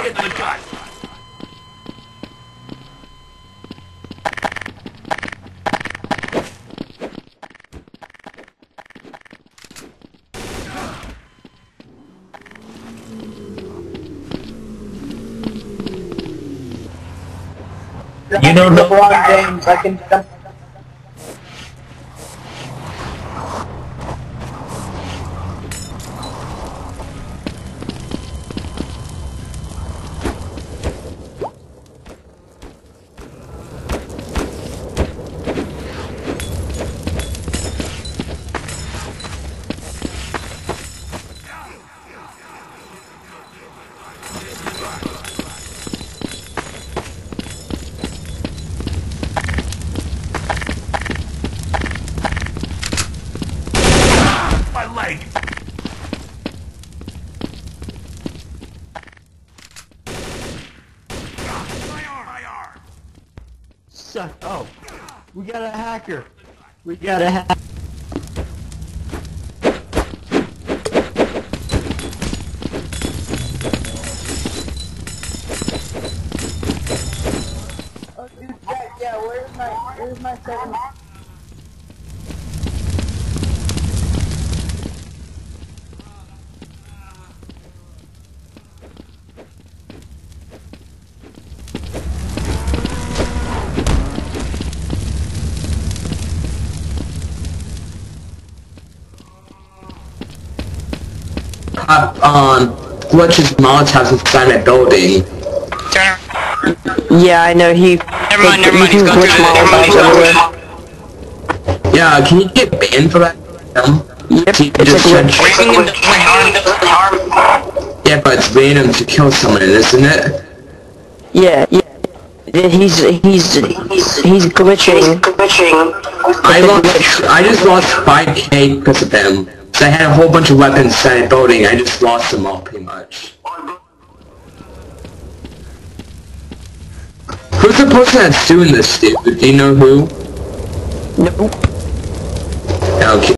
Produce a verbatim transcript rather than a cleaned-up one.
Get to the gun! You know the LeBron James, I can jump. Oh, we got a hacker. We got a hacker. Oh, dude, yeah, yeah, where's my, where's my second? Um, Glitch's Molotovs inside that building. Turn. Yeah, I know he. Never mind, never mind. He's going through everywhere. Yeah, can you get banned for that? Um, yep. It's just a glitch. Harm. Yeah, but it's random to kill someone, isn't it? Yeah, yeah. He's he's he's he's glitching. He's glitching. I lost. I just lost five K because of him. So I had a whole bunch of weapons inside a building, I just lost them all, pretty much. Who's the person that's doing this, dude? Do you know who? Nope. Okay.